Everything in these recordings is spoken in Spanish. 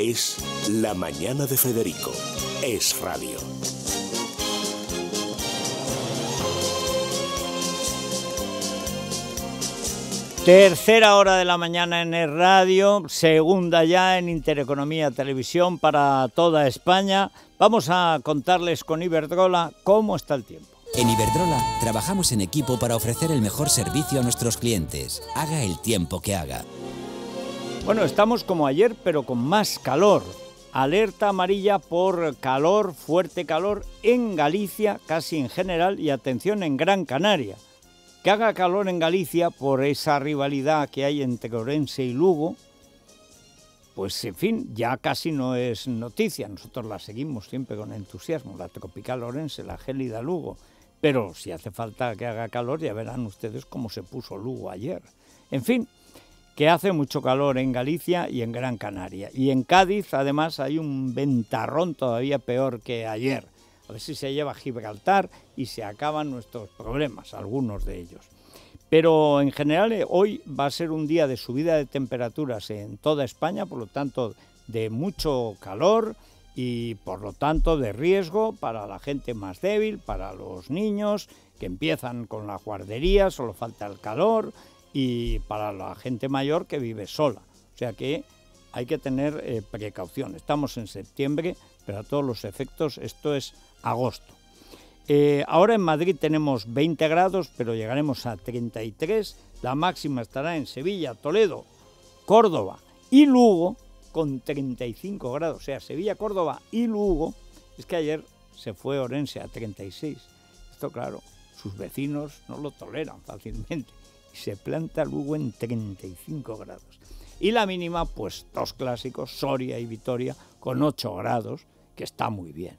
Es La Mañana de Federico. Es Radio. Tercera hora de la mañana en Es Radio, segunda ya en Intereconomía Televisión para toda España. Vamos a contarles con Iberdrola cómo está el tiempo. En Iberdrola trabajamos en equipo para ofrecer el mejor servicio a nuestros clientes, haga el tiempo que haga. Bueno, estamos como ayer, pero con más calor. Alerta amarilla por calor, fuerte calor en Galicia, casi en general, y atención en Gran Canaria. Que haga calor en Galicia por esa rivalidad que hay entre Ourense y Lugo, pues en fin, ya casi no es noticia. Nosotros la seguimos siempre con entusiasmo, la tropical Ourense, la gélida Lugo. Pero si hace falta que haga calor, ya verán ustedes cómo se puso Lugo ayer. En fin, que hace mucho calor en Galicia y en Gran Canaria. Y en Cádiz, además, hay un ventarrón todavía peor que ayer. A ver si se lleva Gibraltar y se acaban nuestros problemas, algunos de ellos. Pero en general hoy va a ser un día de subida de temperaturas en toda España, por lo tanto de mucho calor y por lo tanto de riesgo para la gente más débil, para los niños que empiezan con la guardería, solo falta el calor, y para la gente mayor que vive sola. O sea que hay que tener precaución. Estamos en septiembre, pero a todos los efectos esto es agosto. Ahora en Madrid tenemos 20 grados, pero llegaremos a 33. La máxima estará en Sevilla, Toledo, Córdoba y Lugo con 35 grados. O sea, Sevilla, Córdoba y Lugo. Es que ayer se fue Ourense a 36. Esto, claro, sus vecinos no lo toleran fácilmente. Y se planta Lugo en 35 grados. Y la mínima, pues dos clásicos, Soria y Vitoria, con 8 grados, que está muy bien.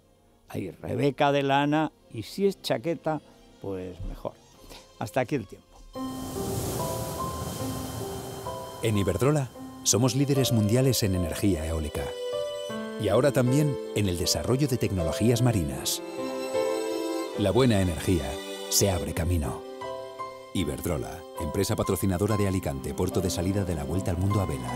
Hay rebeca de lana y si es chaqueta, pues mejor. Hasta aquí el tiempo. En Iberdrola somos líderes mundiales en energía eólica. Y ahora también en el desarrollo de tecnologías marinas. La buena energía se abre camino. Iberdrola, empresa patrocinadora de Alicante, puerto de salida de la Vuelta al Mundo a vela.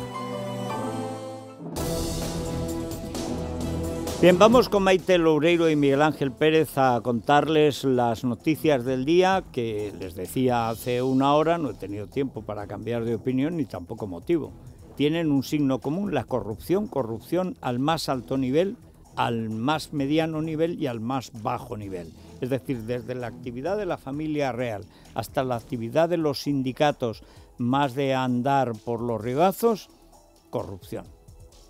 Bien, vamos con Maite Loureiro y Miguel Ángel Pérez a contarles las noticias del día, que les decía hace una hora, no he tenido tiempo para cambiar de opinión ni tampoco motivo. Tienen un signo común, la corrupción, corrupción al más alto nivel, al más mediano nivel y al más bajo nivel. Es decir, desde la actividad de la familia real hasta la actividad de los sindicatos, más de andar por los rigazos, corrupción.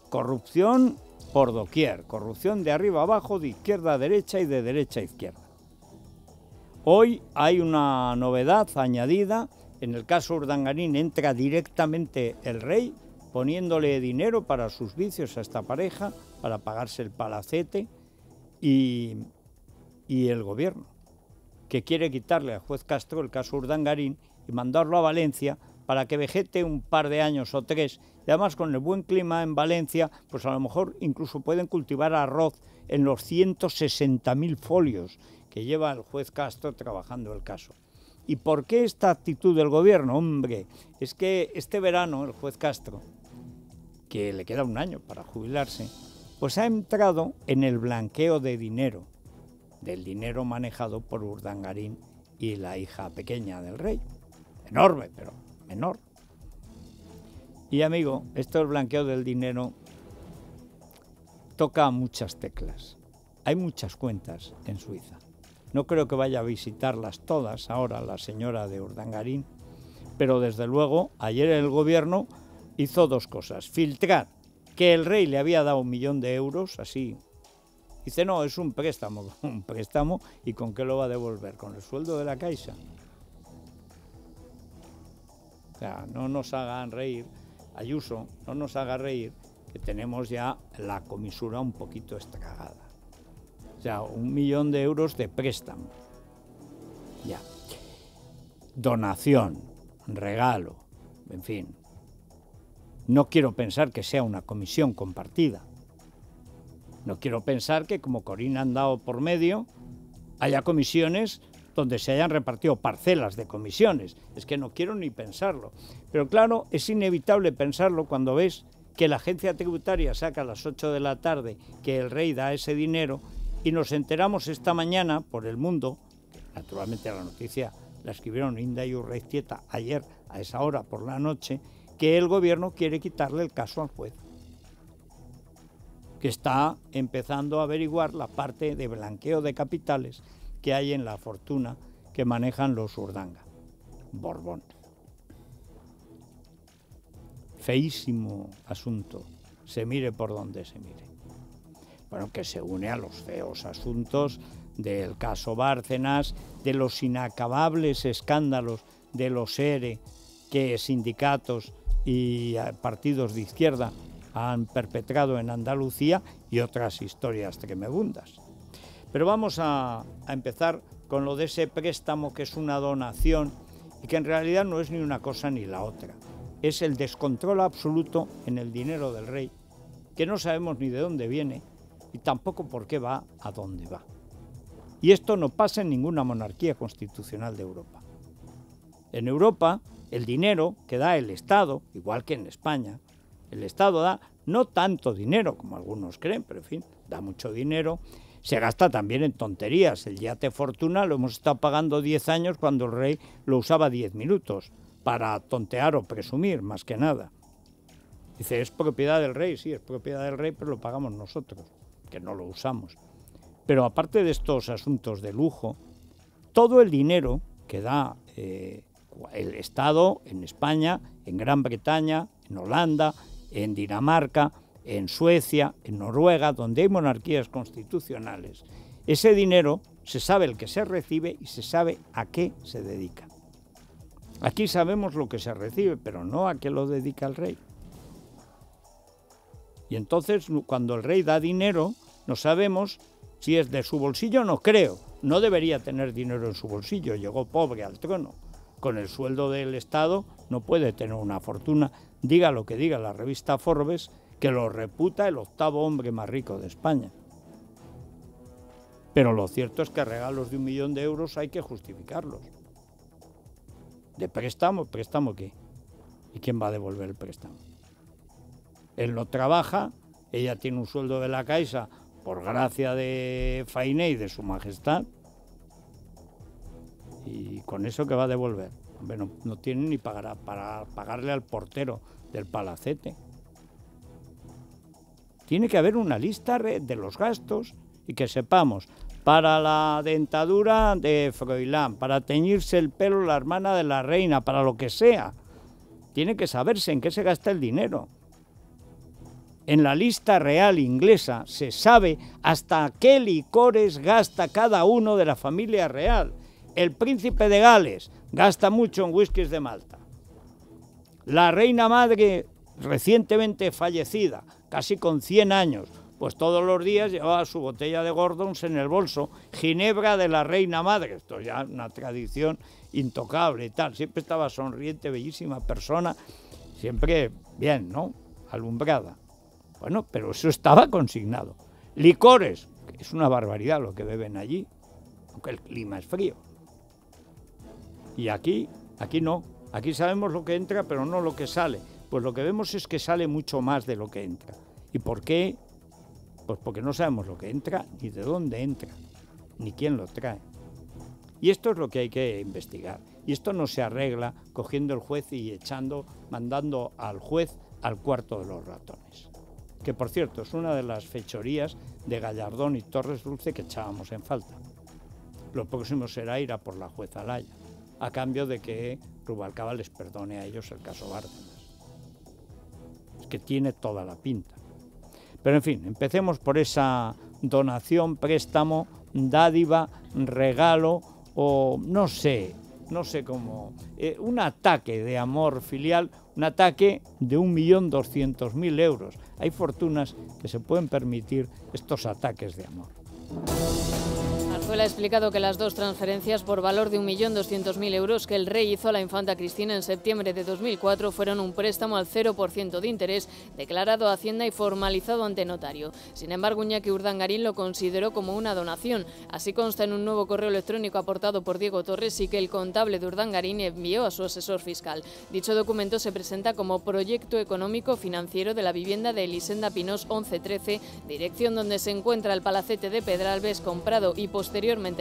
Corrupción por doquier, corrupción de arriba abajo, de izquierda a derecha y de derecha a izquierda. Hoy hay una novedad añadida, en el caso Urdangarín entra directamente el rey, poniéndole dinero para sus vicios a esta pareja, para pagarse el palacete, y el gobierno, que quiere quitarle al juez Castro el caso Urdangarín y mandarlo a Valencia para que vegete un par de años o tres. Y además con el buen clima en Valencia, pues a lo mejor incluso pueden cultivar arroz en los 160.000 folios que lleva el juez Castro trabajando el caso. ¿Y por qué esta actitud del gobierno? Hombre, es que este verano el juez Castro, que le queda un año para jubilarse, pues ha entrado en el blanqueo de dinero, del dinero manejado por Urdangarín y la hija pequeña del rey. Enorme, pero menor. Y amigo, esto del blanqueo del dinero toca muchas teclas. Hay muchas cuentas en Suiza. No creo que vaya a visitarlas todas ahora la señora de Urdangarín, pero desde luego ayer el gobierno hizo dos cosas. Filtrar que el rey le había dado 1.000.000 de euros, así. Dice, no, es un préstamo, ¿y con qué lo va a devolver? ¿Con el sueldo de la Caixa? O sea, no nos hagan reír, Ayuso, no nos haga reír, que tenemos ya la comisura un poquito estragada. O sea, 1.000.000 de euros de préstamo. Ya. Donación, regalo, en fin. No quiero pensar que sea una comisión compartida. No quiero pensar que, como Corín han dado por medio, haya comisiones donde se hayan repartido parcelas de comisiones. Es que no quiero ni pensarlo. Pero claro, es inevitable pensarlo cuando ves que la agencia tributaria saca a las 8 de la tarde, que el rey da ese dinero, y nos enteramos esta mañana por El Mundo, que naturalmente la noticia la escribieron Inda y Urreiztieta ayer a esa hora por la noche, que el gobierno quiere quitarle el caso al juez, que está empezando a averiguar la parte de blanqueo de capitales que hay en la fortuna que manejan los Urdanga. Borbón. Feísimo asunto, se mire por donde se mire. Bueno, que se une a los feos asuntos del caso Bárcenas, de los inacabables escándalos de los ERE que sindicatos y partidos de izquierda han perpetrado en Andalucía y otras historias tremebundas. Pero vamos a empezar con lo de ese préstamo que es una donación y que en realidad no es ni una cosa ni la otra. Es el descontrol absoluto en el dinero del rey, que no sabemos ni de dónde viene y tampoco por qué va a dónde va. Y esto no pasa en ninguna monarquía constitucional de Europa. En Europa, el dinero que da el Estado, igual que en España, el Estado da no tanto dinero como algunos creen, pero en fin, da mucho dinero. Se gasta también en tonterías. El yate Fortuna lo hemos estado pagando 10 años cuando el rey lo usaba 10 minutos para tontear o presumir, más que nada. Dice, es propiedad del rey, sí, es propiedad del rey, pero lo pagamos nosotros, que no lo usamos. Pero aparte de estos asuntos de lujo, todo el dinero que da el Estado en España, en Gran Bretaña, en Holanda, en Dinamarca, en Suecia, en Noruega, donde hay monarquías constitucionales, ese dinero se sabe el que se recibe y se sabe a qué se dedica. Aquí sabemos lo que se recibe, pero no a qué lo dedica el rey. Y entonces, cuando el rey da dinero, no sabemos si es de su bolsillo, no creo. No debería tener dinero en su bolsillo, llegó pobre al trono. Con el sueldo del Estado no puede tener una fortuna. Diga lo que diga la revista Forbes, que lo reputa el octavo hombre más rico de España. Pero lo cierto es que regalos de 1.000.000 de euros hay que justificarlos. ¿De préstamo? ¿Préstamo qué? ¿Y quién va a devolver el préstamo? Él no trabaja, ella tiene un sueldo de la Caixa por gracia de Fainé y de su majestad. ¿Y con eso qué va a devolver? Bueno, no tiene ni para pagarle al portero del palacete. Tiene que haber una lista de los gastos y que sepamos, para la dentadura de Froilán, para teñirse el pelo la hermana de la reina, para lo que sea. Tiene que saberse en qué se gasta el dinero. En la lista real inglesa se sabe hasta qué licores gasta cada uno de la familia real. El príncipe de Gales gasta mucho en whiskies de Malta. La reina madre, recientemente fallecida, casi con 100 años, pues todos los días llevaba su botella de Gordons en el bolso, ginebra de la reina madre. Esto ya es una tradición intocable y tal. Siempre estaba sonriente, bellísima persona, siempre bien, ¿no?, alumbrada. Bueno, pero eso estaba consignado. Licores, es una barbaridad lo que beben allí, aunque el clima es frío. Y aquí no. Aquí sabemos lo que entra, pero no lo que sale. Pues lo que vemos es que sale mucho más de lo que entra. ¿Y por qué? Pues porque no sabemos lo que entra, ni de dónde entra, ni quién lo trae. Y esto es lo que hay que investigar. Y esto no se arregla cogiendo el juez y mandando al juez al cuarto de los ratones. Que, por cierto, es una de las fechorías de Gallardón y Torres Dulce que echábamos en falta. Lo próximo será ir a por la jueza Laya, a cambio de que Rubalcaba les perdone a ellos el caso Bárcenas. Es que tiene toda la pinta. Pero, en fin, empecemos por esa donación, préstamo, dádiva, regalo o no sé cómo. Un ataque de amor filial, un ataque de 1.200.000 euros. Hay fortunas que se pueden permitir estos ataques de amor. Rajoy ha explicado que las dos transferencias por valor de 1.200.000 euros que el rey hizo a la infanta Cristina en septiembre de 2004 fueron un préstamo al 0% de interés, declarado a Hacienda y formalizado ante notario. Sin embargo, Iñaki Urdangarín lo consideró como una donación. Así consta en un nuevo correo electrónico aportado por Diego Torres y que el contable de Urdangarín envió a su asesor fiscal. Dicho documento se presenta como proyecto económico financiero de la vivienda de Elisenda Pinós 1113, dirección donde se encuentra el palacete de Pedralbes, comprado y posteriormente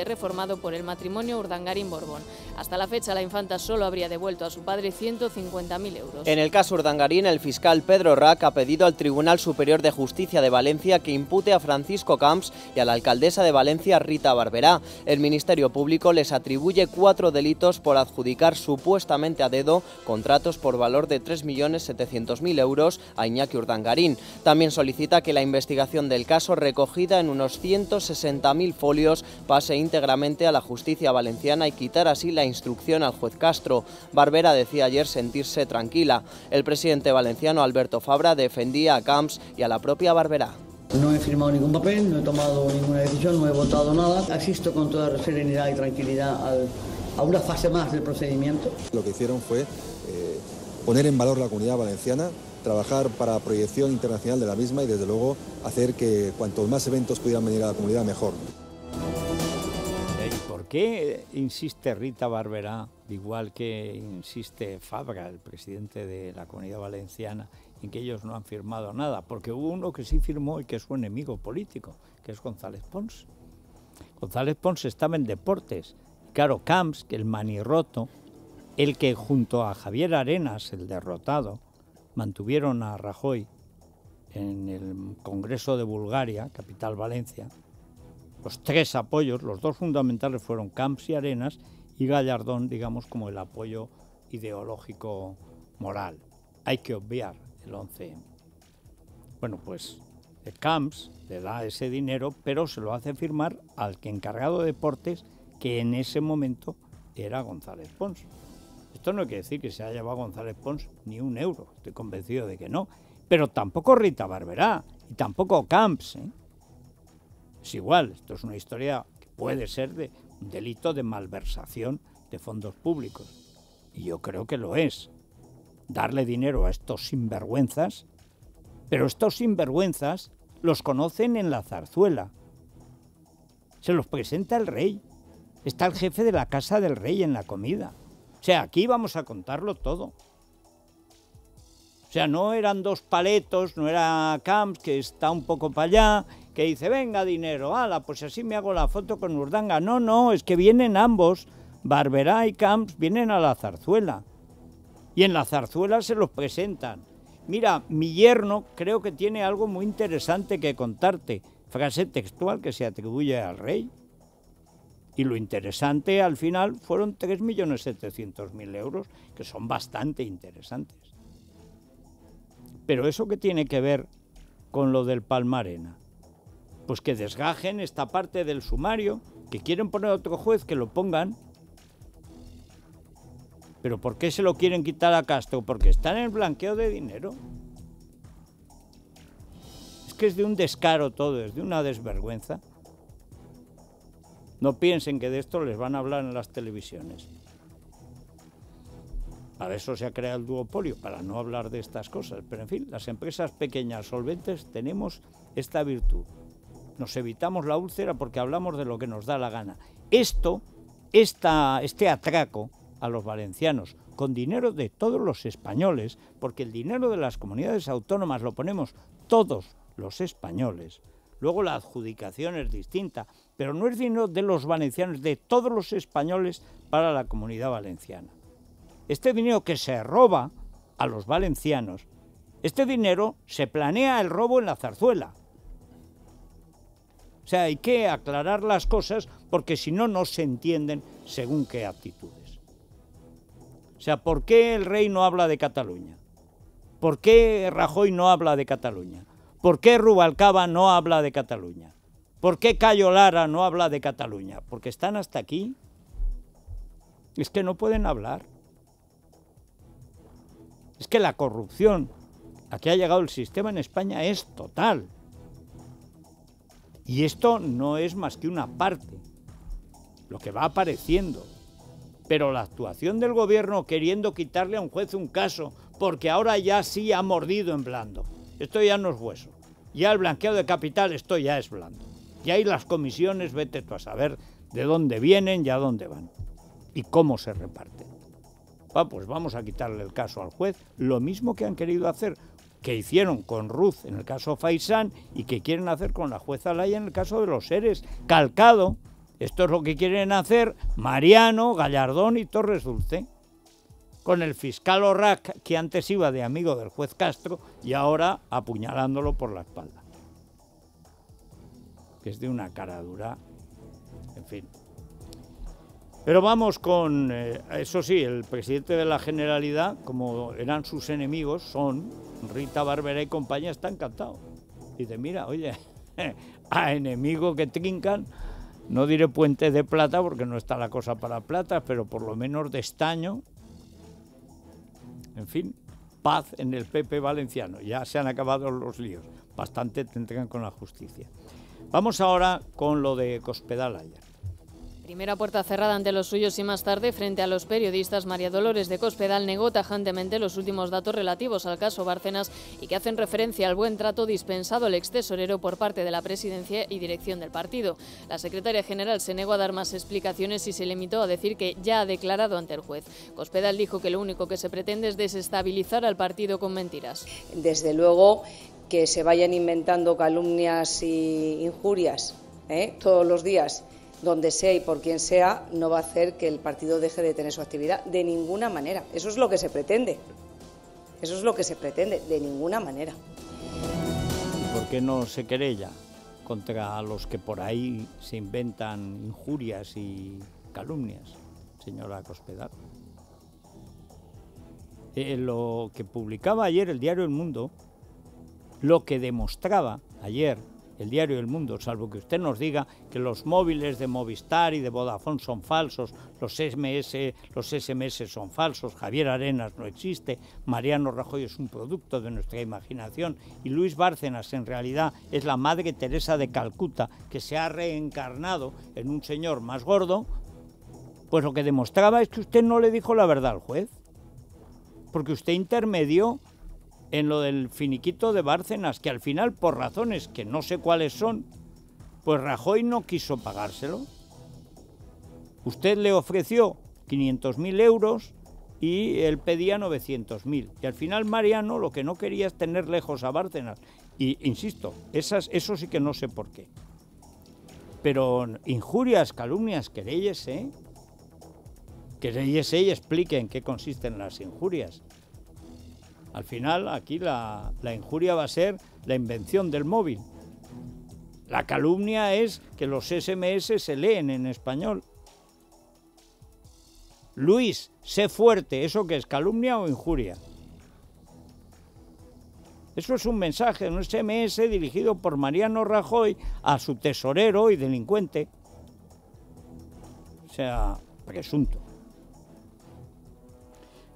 reformado por el matrimonio Urdangarín-Borbón. Hasta la fecha, la infanta solo habría devuelto a su padre 150.000 euros. En el caso Urdangarín, el fiscal Pedro Rach ha pedido al Tribunal Superior de Justicia de Valencia que impute a Francisco Camps y a la alcaldesa de Valencia, Rita Barberá. El Ministerio Público les atribuye 4 delitos por adjudicar supuestamente a dedo contratos por valor de 3.700.000 euros a Iñaki Urdangarín. También solicita que la investigación del caso, recogida en unos 160.000 folios, pase íntegramente a la justicia valenciana y quitar así la instrucción al juez Castro. Barberá decía ayer sentirse tranquila. El presidente valenciano Alberto Fabra defendía a Camps y a la propia Barberá. No he firmado ningún papel, no he tomado ninguna decisión, no he votado nada. Asisto con toda serenidad y tranquilidad a una fase más del procedimiento. Lo que hicieron fue poner en valor la comunidad valenciana, trabajar para proyección internacional de la misma y desde luego hacer que cuantos más eventos pudieran venir a la comunidad mejor. ¿Por qué insiste Rita Barberá, igual que insiste Fabra, el presidente de la Comunidad Valenciana, en que ellos no han firmado nada? Porque hubo uno que sí firmó y que es su enemigo político, que es González Pons. González Pons estaba en Deportes. Claro, Camps, que el manirroto, el que junto a Javier Arenas, el derrotado, mantuvieron a Rajoy en el Congreso de Bulgaria, capital Valencia. Los tres apoyos, los dos fundamentales fueron Camps y Arenas, y Gallardón, digamos, como el apoyo ideológico moral. Hay que obviar el 11M. Bueno, pues Camps le da ese dinero, pero se lo hace firmar al que encargado de deportes, que en ese momento era González Pons. Esto no quiere decir que se haya llevado González Pons ni un euro, estoy convencido de que no. Pero tampoco Rita Barberá y tampoco Camps, ¿eh? Es igual, esto es una historia que puede ser de un delito de malversación de fondos públicos. Y yo creo que lo es. Darle dinero a estos sinvergüenzas, pero estos sinvergüenzas los conocen en la zarzuela. Se los presenta el rey. Está el jefe de la casa del rey en la comida. O sea, aquí vamos a contarlo todo. O sea, no eran dos paletos, no era Camps, que está un poco para allá, que dice, venga, dinero, ala, pues así me hago la foto con Urdanga. No, no, es que vienen ambos, Barberá y Camps, vienen a la zarzuela. Y en la zarzuela se los presentan. Mira, mi yerno creo que tiene algo muy interesante que contarte. Frase textual que se atribuye al rey. Y lo interesante al final fueron 3.700.000 euros, que son bastante interesantes. Pero ¿eso qué tiene que ver con lo del Palmarena? Pues que desgajen esta parte del sumario, que quieren poner a otro juez, que lo pongan. ¿Pero por qué se lo quieren quitar a Castro? Porque están en el blanqueo de dinero. Es que es de un descaro todo, es de una desvergüenza. No piensen que de esto les van a hablar en las televisiones. Para eso se ha creado el duopolio, para no hablar de estas cosas. Pero en fin, las empresas pequeñas solventes tenemos esta virtud. Nos evitamos la úlcera porque hablamos de lo que nos da la gana. Este atraco a los valencianos, con dinero de todos los españoles, porque el dinero de las comunidades autónomas lo ponemos todos los españoles. Luego la adjudicación es distinta, pero no es dinero de los valencianos, de todos los españoles para la comunidad valenciana. Este dinero que se roba a los valencianos, este dinero se planea el robo en la zarzuela. O sea, hay que aclarar las cosas porque si no, no se entienden según qué actitudes. O sea, ¿por qué el rey no habla de Cataluña? ¿Por qué Rajoy no habla de Cataluña? ¿Por qué Rubalcaba no habla de Cataluña? ¿Por qué Cayo Lara no habla de Cataluña? Porque están hasta aquí. Es que no pueden hablar. Es que la corrupción a que ha llegado el sistema en España es total. Y esto no es más que una parte lo que va apareciendo. Pero la actuación del gobierno queriendo quitarle a un juez un caso, porque ahora ya sí ha mordido en blando. Esto ya no es hueso. Ya el blanqueo de capital, esto ya es blando. Y ahí las comisiones, vete tú a saber de dónde vienen y a dónde van. Y cómo se reparten. Ah, pues vamos a quitarle el caso al juez. Lo mismo que han querido hacer, que hicieron con Ruz en el caso Faisán y que quieren hacer con la jueza Laya en el caso de los seres. Calcado. Esto es lo que quieren hacer Mariano, Gallardón y Torres Dulce. Con el fiscal Orrac, que antes iba de amigo del juez Castro y ahora apuñalándolo por la espalda. Que es de una cara dura, en fin. Pero vamos con, eso sí, el presidente de la Generalidad, como eran sus enemigos, son Rita Barberá y compañía, está encantado. Dice, mira, oye, a enemigo que trincan, no diré puente de plata porque no está la cosa para plata, pero por lo menos de estaño. En fin, paz en el PP valenciano. Ya se han acabado los líos. Bastante tendrán con la justicia. Vamos ahora con lo de Cospedal ayer. Primera puerta cerrada ante los suyos y más tarde, frente a los periodistas, María Dolores de Cospedal negó tajantemente los últimos datos relativos al caso Bárcenas y que hacen referencia al buen trato dispensado al extesorero por parte de la presidencia y dirección del partido. La secretaria general se negó a dar más explicaciones y se limitó a decir que ya ha declarado ante el juez. Cospedal dijo que lo único que se pretende es desestabilizar al partido con mentiras. Desde luego que se vayan inventando calumnias y injurias todos los días, donde sea y por quien sea, no va a hacer que el partido deje de tener su actividad de ninguna manera. Eso es lo que se pretende. Eso es lo que se pretende, de ninguna manera. ¿Por qué no se querella contra los que por ahí se inventan injurias y calumnias, señora Cospedal? Lo que publicaba ayer el diario El Mundo, lo que demostraba ayer el diario El Mundo, salvo que usted nos diga que los móviles de Movistar y de Vodafone son falsos, los SMS son falsos, Javier Arenas no existe, Mariano Rajoy es un producto de nuestra imaginación y Luis Bárcenas en realidad es la Madre Teresa de Calcuta, que se ha reencarnado en un señor más gordo, pues lo que demostraba es que usted no le dijo la verdad al juez, porque usted intermedió en lo del finiquito de Bárcenas, que al final, por razones que no sé cuáles son, pues Rajoy no quiso pagárselo. Usted le ofreció 500.000 euros y él pedía 900.000. Y al final Mariano lo que no quería es tener lejos a Bárcenas. Y insisto, eso sí que no sé por qué. Pero injurias, calumnias, querellese. Querellese y explique en qué consisten las injurias. Al final, aquí la injuria va a ser la invención del móvil. La calumnia es que los SMS se leen en español. Luis, sé fuerte, ¿eso qué es, calumnia o injuria? Eso es un mensaje, un SMS dirigido por Mariano Rajoy a su tesorero y delincuente. O sea, presunto.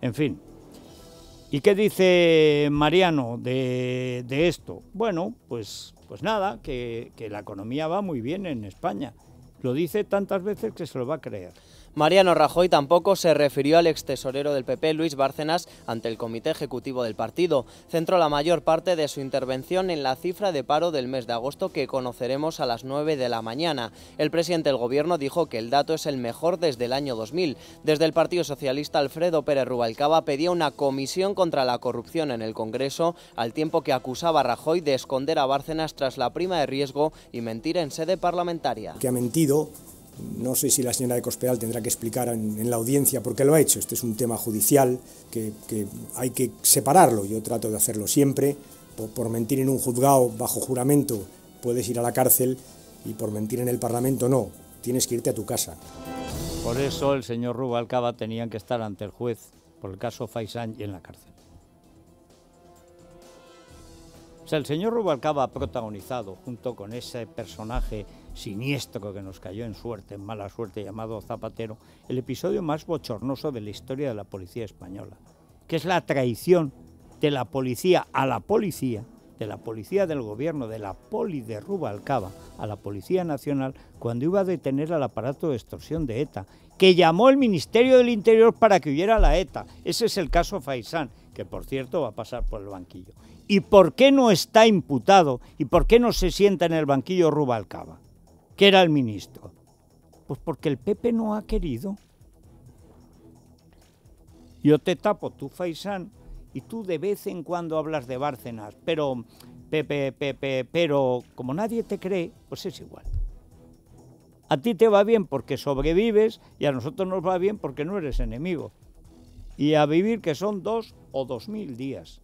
En fin. ¿Y qué dice Mariano de esto? Bueno, pues nada, que la economía va muy bien en España. Lo dice tantas veces que se lo va a creer. Mariano Rajoy tampoco se refirió al extesorero del PP, Luis Bárcenas, ante el Comité Ejecutivo del partido. Centró la mayor parte de su intervención en la cifra de paro del mes de agosto que conoceremos a las 9 de la mañana. El presidente del Gobierno dijo que el dato es el mejor desde el año 2000. Desde el Partido Socialista, Alfredo Pérez Rubalcaba pedía una comisión contra la corrupción en el Congreso, al tiempo que acusaba a Rajoy de esconder a Bárcenas tras la prima de riesgo y mentir en sede parlamentaria. Que ha mentido. No sé si la señora de Cospedal tendrá que explicar en la audiencia por qué lo ha hecho. Este es un tema judicial que hay que separarlo. Yo trato de hacerlo siempre. Por mentir en un juzgado bajo juramento puedes ir a la cárcel y por mentir en el Parlamento no. Tienes que irte a tu casa. Por eso el señor Rubalcaba tenía que estar ante el juez por el caso Faisán y en la cárcel. O sea, el señor Rubalcaba ha protagonizado, junto con ese personaje siniestro que nos cayó en suerte, en mala suerte, llamado Zapatero, el episodio más bochornoso de la historia de la policía española, que es la traición de la policía a la policía de la policía del gobierno, de la poli de Rubalcaba, a la Policía Nacional, cuando iba a detener al aparato de extorsión de ETA, que llamó el Ministerio del Interior para que huyera la ETA. Ese es el caso Faisán, que por cierto va a pasar por el banquillo. ¿Y por qué no está imputado? ¿Y por qué no se sienta en el banquillo Rubalcaba, que era el ministro? Pues porque el PP no ha querido. Yo te tapo, tú Faisán, y tú de vez en cuando hablas de Bárcenas, pero pero como nadie te cree, pues es igual. A ti te va bien porque sobrevives y a nosotros nos va bien porque no eres enemigo. Y a vivir que son 2 o 2000 días.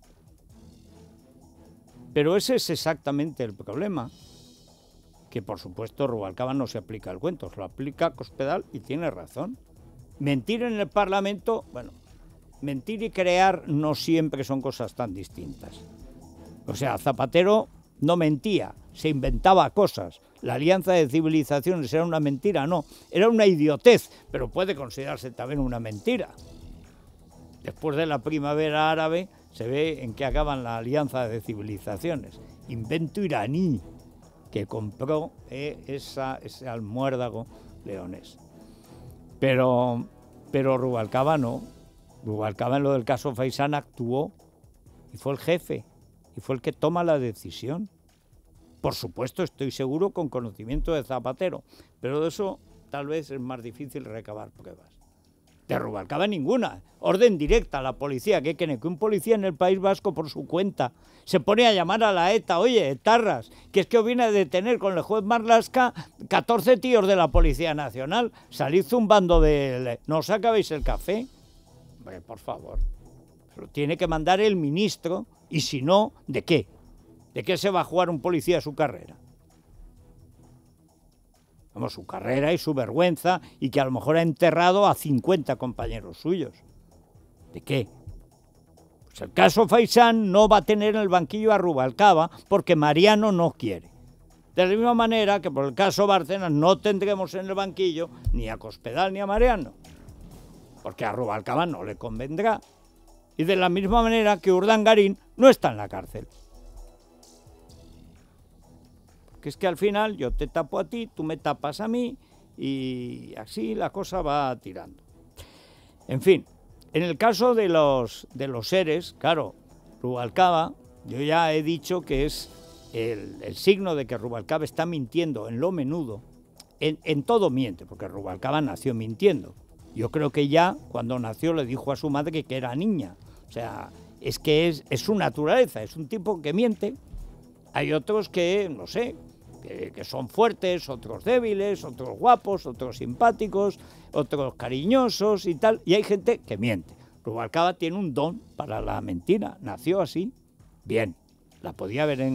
Pero ese es exactamente el problema. Que por supuesto Rubalcaba no se aplica al cuento, se lo aplica a Cospedal y tiene razón. Mentir en el Parlamento, bueno, mentir y crear no siempre son cosas tan distintas. O sea, Zapatero no mentía, se inventaba cosas. La Alianza de Civilizaciones era una mentira, no, era una idiotez, pero puede considerarse también una mentira. Después de la primavera árabe se ve en qué acaban la Alianza de Civilizaciones. Invento iraní que compró ese almuérdago leonés. Pero Rubalcaba no. Rubalcaba en lo del caso Faisán actuó y fue el jefe y fue el que toma la decisión. Por supuesto, estoy seguro, con conocimiento de Zapatero, pero de eso tal vez es más difícil recabar pruebas. De Rubalcaba ninguna. Orden directa a la policía. Que un policía en el País Vasco por su cuenta se pone a llamar a la ETA. Oye, etarras, que es que os viene a detener con el juez Marlaska 14 tíos de la Policía Nacional. Salid zumbando de... ¿No os acabéis el café? Hombre, por favor. Pero tiene que mandar el ministro. Y si no, ¿de qué? ¿De qué se va a jugar un policía su carrera? Vamos, su carrera y su vergüenza, y que a lo mejor ha enterrado a 50 compañeros suyos. ¿De qué? Pues el caso Faisán no va a tener en el banquillo a Rubalcaba porque Mariano no quiere. De la misma manera que por el caso Bárcenas no tendremos en el banquillo ni a Cospedal ni a Mariano, porque a Rubalcaba no le convendrá. Y de la misma manera que Urdangarín no está en la cárcel. Que es que al final yo te tapo a ti, tú me tapas a mí y así la cosa va tirando. En fin, en el caso de los seres, claro, Rubalcaba, yo ya he dicho que es el signo de que Rubalcaba está mintiendo en lo menudo, en todo miente, porque Rubalcaba nació mintiendo. Yo creo que ya cuando nació le dijo a su madre que era niña. O sea, es que es su naturaleza, es un tipo que miente. Hay otros que, no sé, que son fuertes, otros débiles, otros guapos, otros simpáticos, otros cariñosos y tal. Y hay gente que miente. Rubalcaba tiene un don para la mentira. Nació así, bien. La podía haber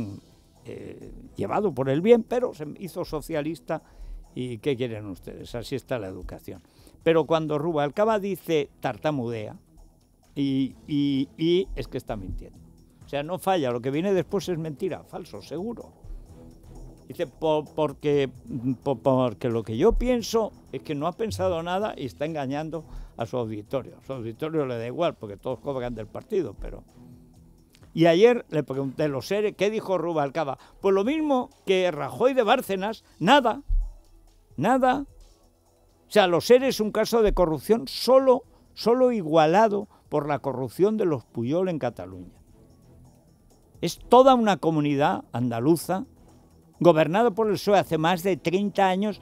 llevado por el bien, pero se hizo socialista. ¿Y qué quieren ustedes? Así está la educación. Pero cuando Rubalcaba dice tartamudea, y es que está mintiendo. O sea, no falla, lo que viene después es mentira, falso, seguro. Dice, porque lo que yo pienso es que no ha pensado nada y está engañando a su auditorio. A su auditorio le da igual, porque todos cobran del partido, pero... Y ayer le pregunté a los seres, ¿qué dijo Rubalcaba? Pues lo mismo que Rajoy de Bárcenas, nada, nada. O sea, los seres es un caso de corrupción solo igualado por la corrupción de los Puyol en Cataluña. Es toda una comunidad andaluza, gobernada por el PSOE hace más de 30 años,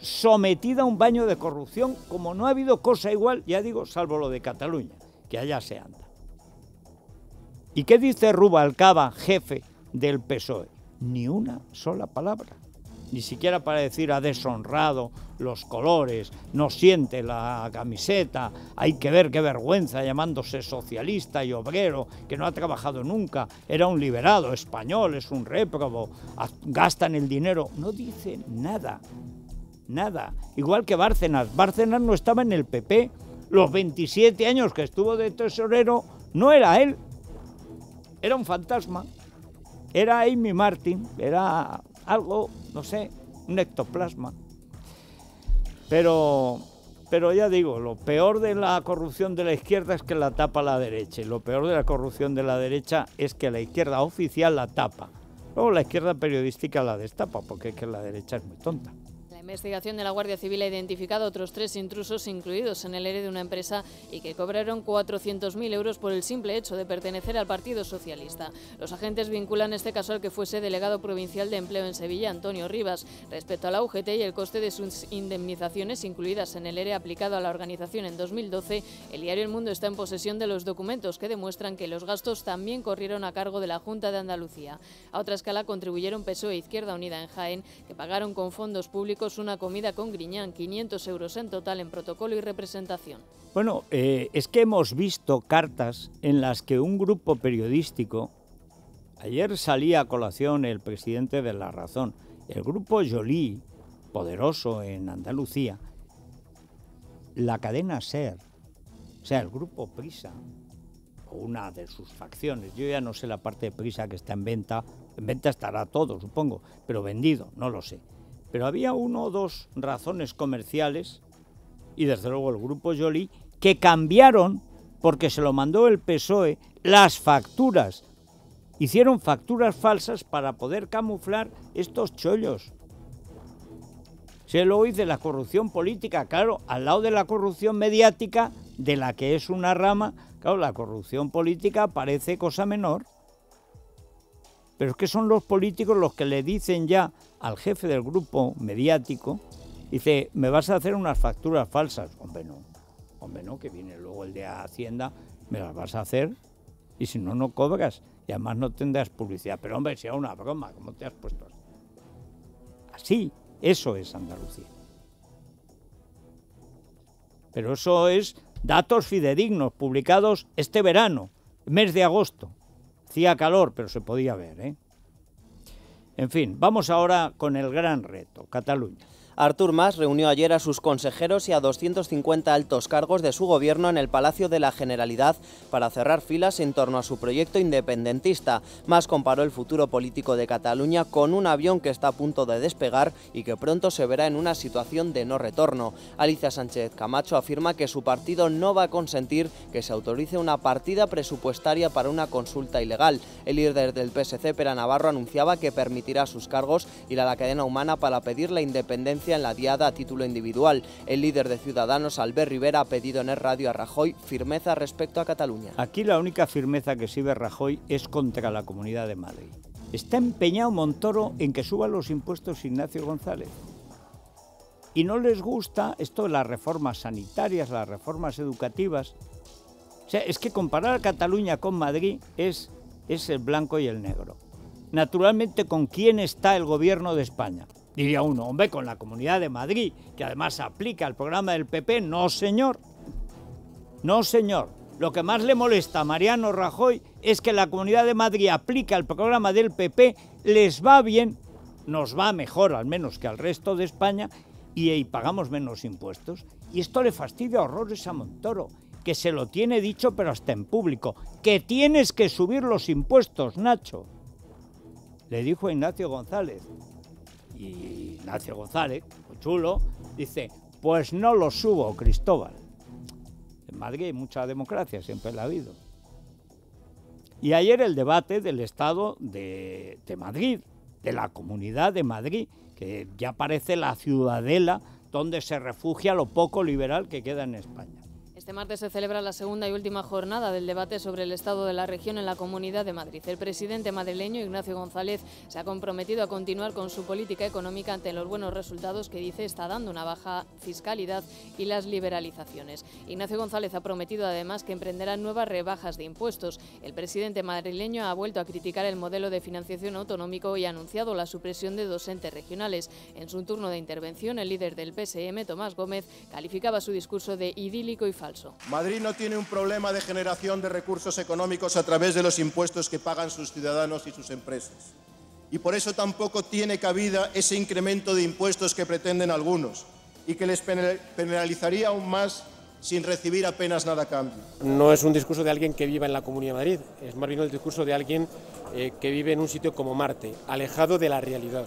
sometida a un baño de corrupción, como no ha habido cosa igual, ya digo, salvo lo de Cataluña, que allá se anda. ¿Y qué dice Rubalcaba, jefe del PSOE? Ni una sola palabra. Ni siquiera para decir ha deshonrado los colores, no siente la camiseta, hay que ver qué vergüenza llamándose socialista y obrero, que no ha trabajado nunca, era un liberado español, es un réprobo, gastan el dinero. No dice nada, nada. Igual que Bárcenas. Bárcenas no estaba en el PP. Los 27 años que estuvo de tesorero no era él, era un fantasma, era Amy Martin, era... algo, no sé, un ectoplasma. Pero Pero ya digo, lo peor de la corrupción de la izquierda es que la tapa la derecha, y lo peor de la corrupción de la derecha es que la izquierda oficial la tapa. Luego la izquierda periodística la destapa, porque es que la derecha es muy tonta. La investigación de la Guardia Civil ha identificado otros 3 intrusos incluidos en el ERE de una empresa y que cobraron 400.000 euros por el simple hecho de pertenecer al Partido Socialista. Los agentes vinculan este caso al que fuese delegado provincial de empleo en Sevilla, Antonio Rivas. Respecto a la UGT y el coste de sus indemnizaciones incluidas en el ERE aplicado a la organización en 2012, el diario El Mundo está en posesión de los documentos que demuestran que los gastos también corrieron a cargo de la Junta de Andalucía. A otra escala contribuyeron PSOE e Izquierda Unida en Jaén, que pagaron con fondos públicos una comida con Griñán, 500 euros en total en protocolo y representación. Bueno, es que hemos visto cartas en las que un grupo periodístico, ayer salía a colación el presidente de La Razón, el grupo Jolie, poderoso en Andalucía, la cadena SER, o sea, el grupo Prisa, o una de sus facciones, yo ya no sé la parte de Prisa que está en venta estará todo, supongo, pero vendido, no lo sé. Pero había uno o dos razones comerciales, y desde luego el grupo Jolie, que cambiaron, porque se lo mandó el PSOE, las facturas. Hicieron facturas falsas para poder camuflar estos chollos. Se lo hizo de la corrupción política, claro, al lado de la corrupción mediática, de la que es una rama, claro, la corrupción política parece cosa menor. Pero es que son los políticos los que le dicen ya al jefe del grupo mediático, dice, me vas a hacer unas facturas falsas. Hombre no, que viene luego el de Hacienda, me las vas a hacer y si no, no cobras. Y además no tendrás publicidad. Pero hombre, si era una broma, ¿cómo te has puesto? Así, eso es Andalucía. Pero eso es datos fidedignos publicados este verano, mes de agosto. Hacía calor, pero se podía ver, ¿eh? En fin, vamos ahora con el gran reto, Cataluña. Artur Mas reunió ayer a sus consejeros y a 250 altos cargos de su gobierno en el Palacio de la Generalidad para cerrar filas en torno a su proyecto independentista. Mas comparó el futuro político de Cataluña con un avión que está a punto de despegar y que pronto se verá en una situación de no retorno. Alicia Sánchez Camacho afirma que su partido no va a consentir que se autorice una partida presupuestaria para una consulta ilegal. El líder del PSC, Pera Navarro, anunciaba que permitirá sus cargos ir a la cadena humana para pedir la independencia en la diada a título individual. El líder de Ciudadanos, Albert Rivera, ha pedido en Es Radio a Rajoy firmeza respecto a Cataluña. Aquí la única firmeza que sirve Rajoy es contra la Comunidad de Madrid. Está empeñado Montoro en que suba los impuestos Ignacio González. Y no les gusta esto de las reformas sanitarias, las reformas educativas. O sea, es que comparar a Cataluña con Madrid es el blanco y el negro. Naturalmente, ¿con quién está el gobierno de España? Diría uno, hombre, con la Comunidad de Madrid, que además aplica el programa del PP. No, señor. No, señor. Lo que más le molesta a Mariano Rajoy es que la Comunidad de Madrid aplica el programa del PP, les va bien, nos va mejor al menos que al resto de España y pagamos menos impuestos. Y esto le fastidia horrores a Montoro, que se lo tiene dicho pero hasta en público, que tienes que subir los impuestos, Nacho. Le dijo Ignacio González. Y Ignacio González, muy chulo, dice, pues no lo subo, Cristóbal. En Madrid hay mucha democracia, siempre la ha habido. Y ayer el debate del Estado de Madrid, de la Comunidad de Madrid, que ya parece la ciudadela donde se refugia lo poco liberal que queda en España. Este martes se celebra la segunda y última jornada del debate sobre el estado de la región en la Comunidad de Madrid. El presidente madrileño, Ignacio González, se ha comprometido a continuar con su política económica ante los buenos resultados que dice está dando una baja fiscalidad y las liberalizaciones. Ignacio González ha prometido además que emprenderá nuevas rebajas de impuestos. El presidente madrileño ha vuelto a criticar el modelo de financiación autonómico y ha anunciado la supresión de 2 entes regionales. En su turno de intervención, el líder del PSM, Tomás Gómez, calificaba su discurso de idílico y falso. Madrid no tiene un problema de generación de recursos económicos a través de los impuestos que pagan sus ciudadanos y sus empresas. Y por eso tampoco tiene cabida ese incremento de impuestos que pretenden algunos y que les penalizaría aún más sin recibir apenas nada a cambio. No es un discurso de alguien que viva en la Comunidad de Madrid, es más bien el discurso de alguien que vive en un sitio como Marte, alejado de la realidad.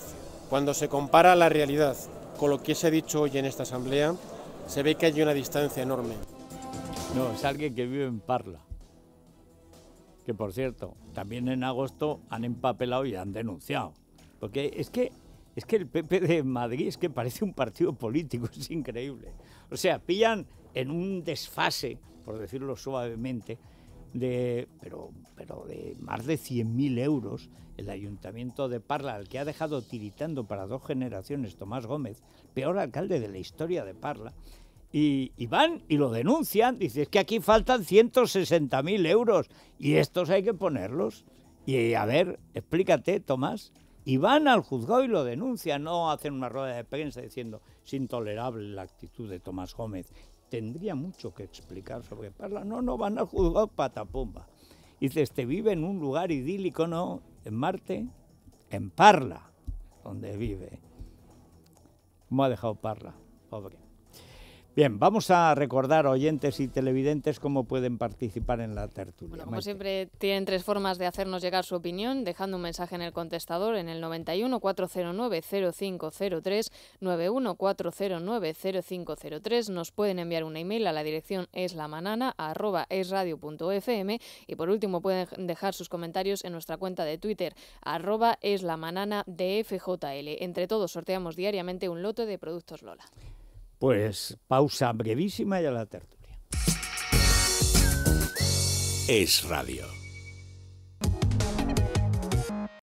Cuando se compara la realidad con lo que se ha dicho hoy en esta asamblea, se ve que hay una distancia enorme. No, es alguien que vive en Parla, que por cierto, también en agosto han empapelado y han denunciado. Porque es que el PP de Madrid es que parece un partido político, es increíble. O sea, pillan en un desfase, por decirlo suavemente, pero de más de 100.000 euros, el ayuntamiento de Parla, al que ha dejado tiritando para dos generaciones Tomás Gómez, peor alcalde de la historia de Parla, y van y lo denuncian. Dice, es que aquí faltan 160.000 euros y estos hay que ponerlos. Y a ver, explícate, Tomás. Y van al juzgado y lo denuncian, no hacen una rueda de prensa diciendo, es intolerable la actitud de Tomás Gómez. Tendría mucho que explicar sobre Parla. No, no, van al juzgado patapumba. Dice, este vive en un lugar idílico, ¿no? En Marte, en Parla, donde vive. ¿Cómo ha dejado Parla? Pobre. Bien, vamos a recordar a oyentes y televidentes cómo pueden participar en la tertulia. Bueno, como siempre, tienen tres formas de hacernos llegar su opinión, dejando un mensaje en el contestador en el 91 409 0503, 91 409 0503. Nos pueden enviar un email a la dirección eslamanana@esradio.fm y por último pueden dejar sus comentarios en nuestra cuenta de Twitter @eslamananadfjl. Entre todos sorteamos diariamente un lote de productos Lola. Pues pausa brevísima y a la tertulia. Es Radio.